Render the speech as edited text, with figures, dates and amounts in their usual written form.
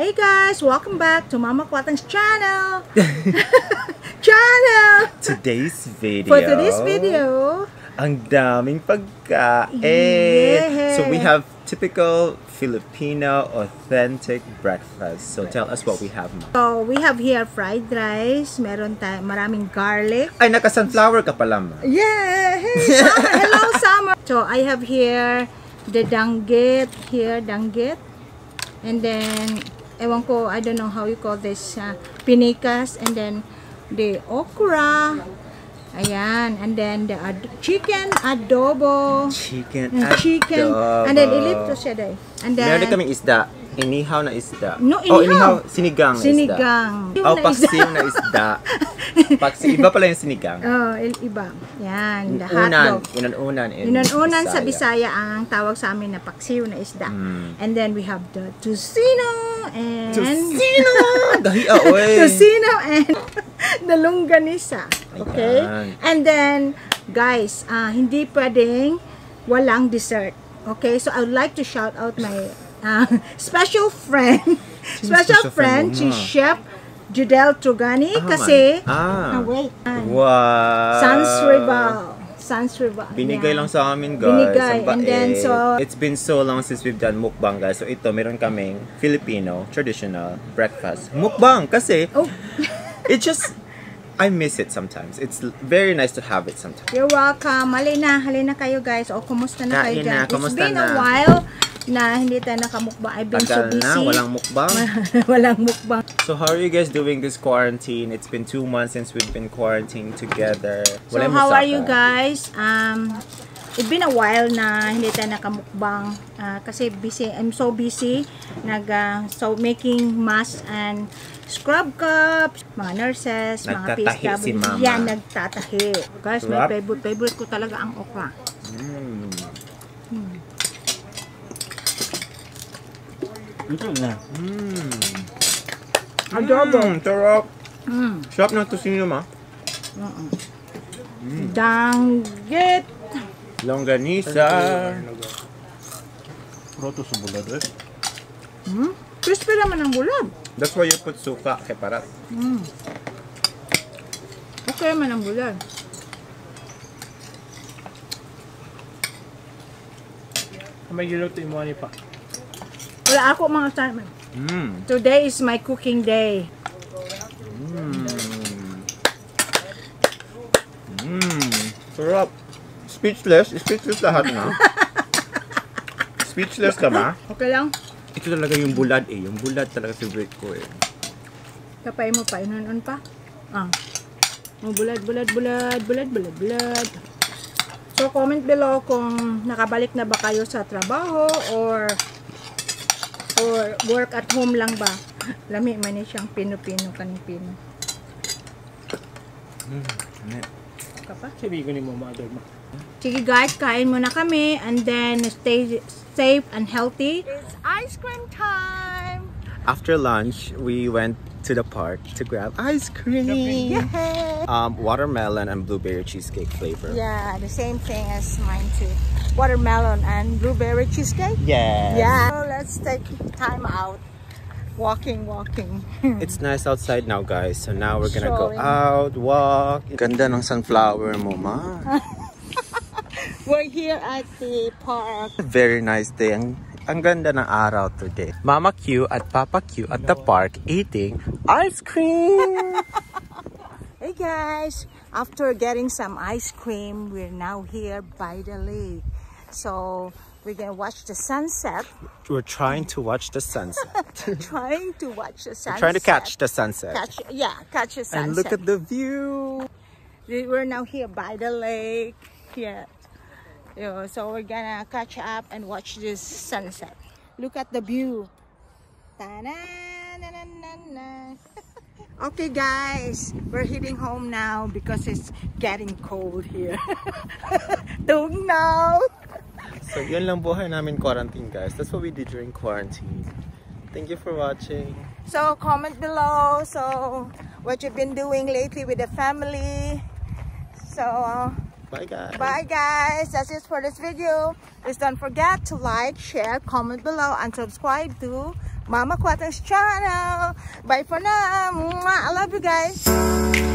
Hey guys, welcome back to Mama Quatang's channel. For today's video, ang daming pagkain. Yes. So we have typical Filipino authentic breakfast. So tell us what we have, Ma. So we have here fried rice. Meron tayong maraming garlic. Ay, naka-sunflower ka pala, Ma. Yeah. Hey, summer. Hello, summer. So I have here the danggit. Here, danggit. And then, ewan ko, I don't know how you call this, pinikas, and then the okra, ayan, and then the chicken adobo, and then ilip to siya day. And then, meron din kaming isda, inihaw na isda. No, inihaw. Oh, inihaw, sinigang. Oh, paksiw na isda. Paksiw, iba pala yung sinigang. Oh, iba. Yan, the hotdog. Unan-unan sa Bisaya ang tawag sa amin na paksiw na isda. Mm. And then we have the Tocino! Tocino and the longganisa. Okay? Ayan. And then, guys, hindi pwedeng walang dessert. Okay? So, I would like to shout out my special friend, si Chef Judel Trugani, kasi wait. Wow. Sans rival. Binigay lang sa amin, guys. Binigay. And then, so, it's been so long since we've done mukbang, guys. So, ito, meron kaming Filipino traditional breakfast mukbang, kasi it just, I miss it sometimes. It's very nice to have it sometimes. You're welcome. Halina kayo, guys. O, kumusta na kayo dyan? It's been a while na hindi tayo nakamukbang. I've been so busy. Tagal na, walang mukbang. Walang mukbang. So, how are you guys doing this quarantine? It's been 2 months since we've been quarantined together. So, how are you guys? It's been a while na hindi tayo nakamukbang. Kasi busy. I'm so busy. Making masks and scrub cups, mga nurses, mga PSW. Si Mama. Yan, nagtatahi. Guys, my favorite ko talaga ang okra. Mm. Mm. Adobo. Sarap. Mm. Sarap ng tocino, Ma. Danggit. Longganisa. Roto sa bulad, eh. Crispy naman ang bulad. That's why you put suka, kay parat. Okay man ang bulad. May gilo to imuha niya pa. Wala ako mga time. Today is my cooking day. Sarap. Speechless lahat na. Speechless ka, Ma? Okay lang. Ito talaga yung bulad, eh. Yung bulad talaga favorite ko, eh. Kapay mo pa, inon-on pa. Bulad. So, comment below kung nakabalik na ba kayo sa trabaho or work at home lang ba. Lami man siyang pino-pino, kanin-pino. Kapag? Sabi ko ni Mama Ador, Ma. Sige guys, kain muna kami and then stay safe and healthy. It's ice cream time! After lunch, we went to the park to grab ice cream! Yay! Watermelon and blueberry cheesecake flavor. Yeah, the same thing as mine too. Watermelon and blueberry cheesecake? Yes. Yeah. So let's take time out. Walking. It's nice outside now, guys. So now we're gonna go out, walk. Ganda ng sunflower mo, Ma. We're here at the park. Very nice day. Ang ganda ng araw today. Mama Q at Papa Q at the park eating ice cream. Hey guys, after getting some ice cream, we're now here by the lake. So we're gonna watch the sunset. We're trying to watch the sunset. We're trying to catch the sunset. Catch the sunset. And look at the view. We're now here by the lake. Yeah. So we're gonna catch up and watch this sunset. Look at the view. Okay guys, we're heading home now because it's getting cold here. Don't know. So yun lang buhay namin quarantine, guys. That's what we did during quarantine. Thank you for watching. So comment below what you've been doing lately with the family. So Bye guys. That's it for this video. Please don't forget to like, share, comment below, and subscribe to Mama Quatang's channel. Bye for now. I love you guys.